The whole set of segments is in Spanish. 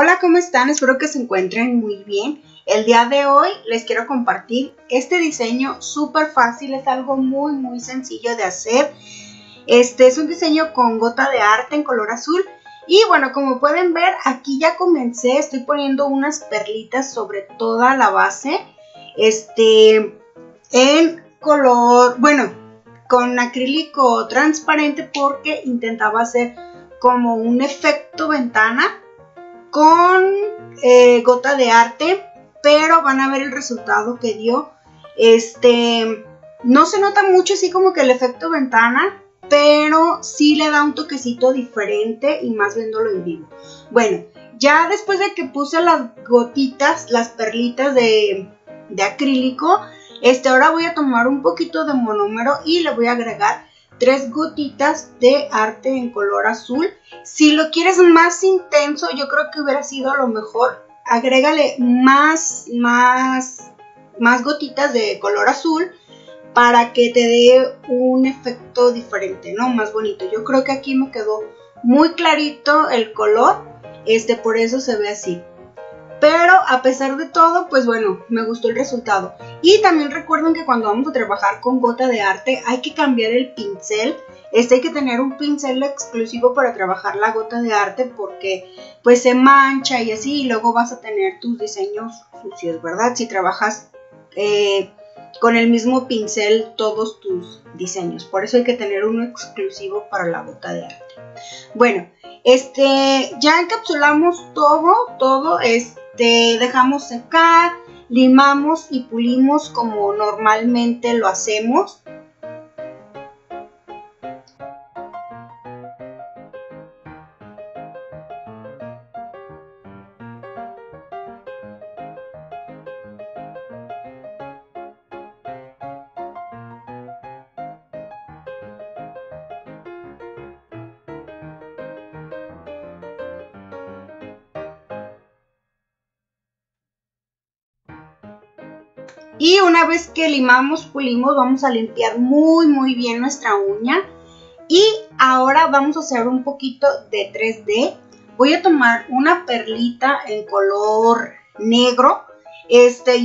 Hola, ¿cómo están? Espero que se encuentren muy bien. El día de hoy les quiero compartir este diseño súper fácil, es algo muy sencillo de hacer. Este es un diseño con gota de arte en color azul. Y bueno, como pueden ver, aquí ya comencé, estoy poniendo unas perlitas sobre toda la base. En color, bueno, con acrílico transparente porque intentaba hacer como un efecto ventana con gota de arte, pero van a ver el resultado que dio. No se nota mucho así como que el efecto ventana, pero sí le da un toquecito diferente y más viéndolo en vivo. Bueno, ya después de que puse las gotitas, las perlitas de acrílico, ahora voy a tomar un poquito de monómero y le voy a agregar 3 gotitas de arte en color azul. Si lo quieres más intenso, yo creo que hubiera sido a lo mejor agrégale más gotitas de color azul para que te dé un efecto diferente, ¿no? Más bonito. Yo creo que aquí me quedó muy clarito el color, por eso se ve así. Pero a pesar de todo, pues bueno, me gustó el resultado. Y también recuerden que cuando vamos a trabajar con gota de arte hay que cambiar el pincel. Hay que tener un pincel exclusivo para trabajar la gota de arte porque pues se mancha y así. Y luego vas a tener tus diseños sucios, ¿verdad? Si trabajas con el mismo pincel todos tus diseños. Por eso hay que tener uno exclusivo para la gota de arte. Bueno, ya encapsulamos todo. Dejamos secar, limamos y pulimos como normalmente lo hacemos. Y una vez que limamos, pulimos, vamos a limpiar muy bien nuestra uña. Y ahora vamos a hacer un poquito de 3D. Voy a tomar una perlita en color negro. Y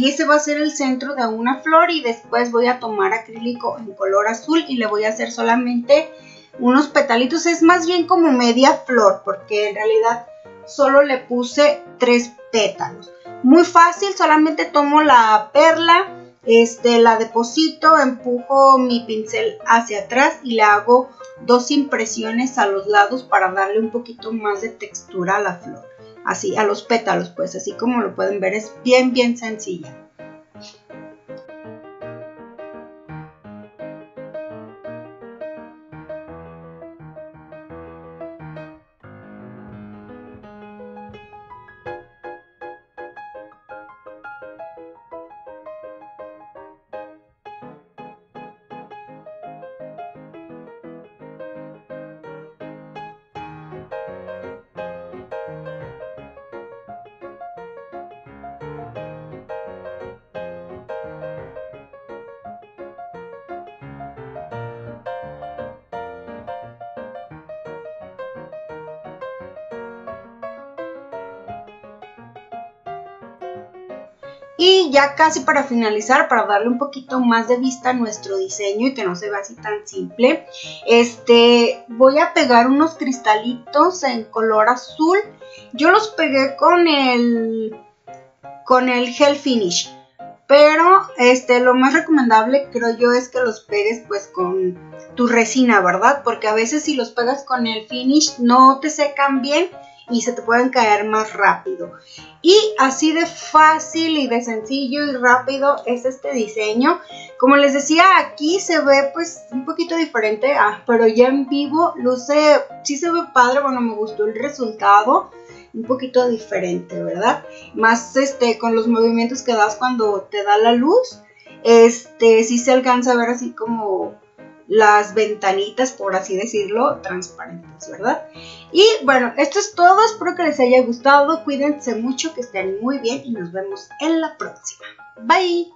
ese va a ser el centro de una flor. Y después voy a tomar acrílico en color azul y le voy a hacer solamente unos petalitos. Es más bien como media flor porque en realidad solo le puse 3 pétalos. Muy fácil, solamente tomo la perla, la deposito, empujo mi pincel hacia atrás y le hago 2 impresiones a los lados para darle un poquito más de textura a la flor. Así, a los pétalos, pues así como lo pueden ver, es bien sencilla. Y ya casi para finalizar, para darle un poquito más de vista a nuestro diseño y que no se vea así tan simple, voy a pegar unos cristalitos en color azul. Yo los pegué con el gel finish, pero lo más recomendable creo yo es que los pegues pues con tu resina, ¿verdad? Porque a veces si los pegas con el finish no te secan bien y se te pueden caer más rápido. Y así de fácil y de sencillo y rápido es este diseño. Como les decía, aquí se ve pues un poquito diferente, pero ya en vivo luce, sí se ve padre. Bueno, me gustó el resultado, un poquito diferente, ¿verdad? Más con los movimientos que das cuando te da la luz, sí se alcanza a ver así como las ventanitas, por así decirlo, transparentes, ¿verdad? Y bueno, esto es todo, espero que les haya gustado, cuídense mucho, que estén muy bien y nos vemos en la próxima. Bye.